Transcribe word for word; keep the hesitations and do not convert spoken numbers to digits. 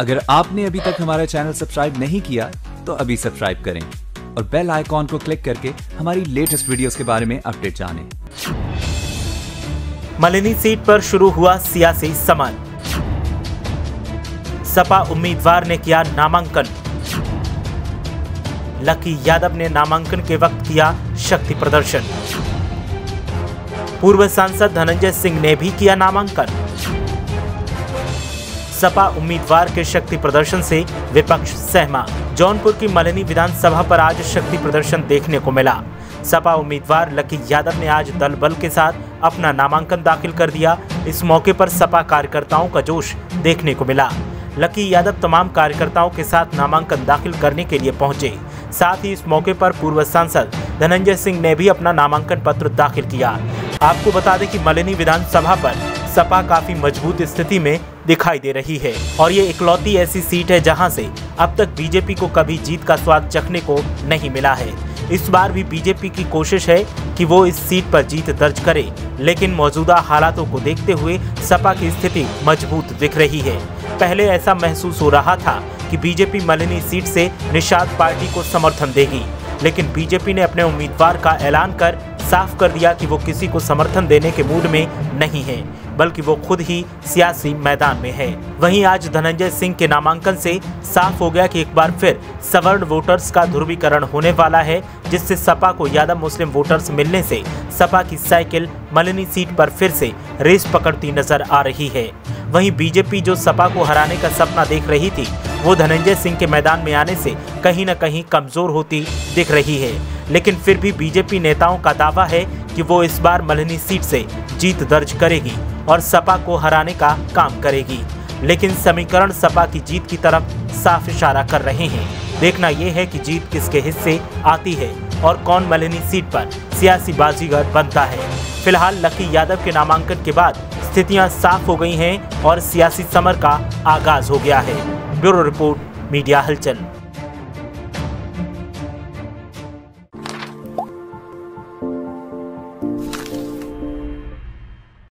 अगर आपने अभी तक हमारा चैनल सब्सक्राइब नहीं किया तो अभी सब्सक्राइब करें और बेल आइकॉन को क्लिक करके हमारी लेटेस्ट वीडियोस के बारे में अपडेट जानें। मल्हनी सीट पर शुरू हुआ सियासी समर। सपा उम्मीदवार ने किया नामांकन। लकी यादव ने नामांकन के वक्त किया शक्ति प्रदर्शन। पूर्व सांसद धनंजय सिंह ने भी किया नामांकन। सपा उम्मीदवार के शक्ति प्रदर्शन से विपक्ष सहमा। जौनपुर की मल्हनी विधानसभा पर आज शक्ति प्रदर्शन देखने को मिला। सपा उम्मीदवार लकी यादव ने आज दल बल के साथ अपना नामांकन दाखिल कर दिया। इस मौके पर सपा कार्यकर्ताओं का जोश देखने को मिला। लकी यादव तमाम कार्यकर्ताओं के साथ नामांकन दाखिल करने के लिए पहुंचे। साथ ही इस मौके पर पूर्व सांसद धनंजय सिंह ने भी अपना नामांकन पत्र दाखिल किया। आपको बता दें कि मल्हनी विधानसभा पर सपा काफी मजबूत स्थिति में दिखाई दे रही है और ये इकलौती ऐसी सीट है जहां से अब तक बीजेपी को कभी जीत का स्वाद चखने को नहीं मिला है। इस बार भी बीजेपी की कोशिश है कि वो इस सीट पर जीत दर्ज करे, लेकिन मौजूदा हालातों को देखते हुए सपा की स्थिति मजबूत दिख रही है। पहले ऐसा महसूस हो रहा था कि बीजेपी मल्हनी सीट से निषाद पार्टी को समर्थन देगी, लेकिन बीजेपी ने अपने उम्मीदवार का ऐलान कर साफ कर दिया कि वो किसी को समर्थन देने के मूड में नहीं है, बल्कि वो खुद ही सियासी मैदान में है। वहीं आज धनंजय सिंह के नामांकन से साफ हो गया कि एक बार फिर सवर्ण वोटर्स का ध्रुवीकरण होने वाला है, जिससे सपा को यादव मुस्लिम वोटर्स मिलने से सपा की साइकिल मल्हनी सीट पर फिर से रेस पकड़ती नजर आ रही है। वहीं बीजेपी जो सपा को हराने का सपना देख रही थी, वो धनंजय सिंह के मैदान में आने से कहीं न कहीं कमजोर होती दिख रही है, लेकिन फिर भी बीजेपी नेताओं का दावा है कि वो इस बार मल्हनी सीट से जीत दर्ज करेगी और सपा को हराने का काम करेगी, लेकिन समीकरण सपा की जीत की तरफ साफ इशारा कर रहे हैं। देखना यह है कि जीत किसके हिस्से आती है और कौन मल्हनी सीट पर सियासी बाजीगर बनता है। फिलहाल लकी यादव के नामांकन के बाद स्थितियां साफ हो गई हैं और सियासी समर का आगाज हो गया है। ब्यूरो रिपोर्ट, मीडिया हलचल।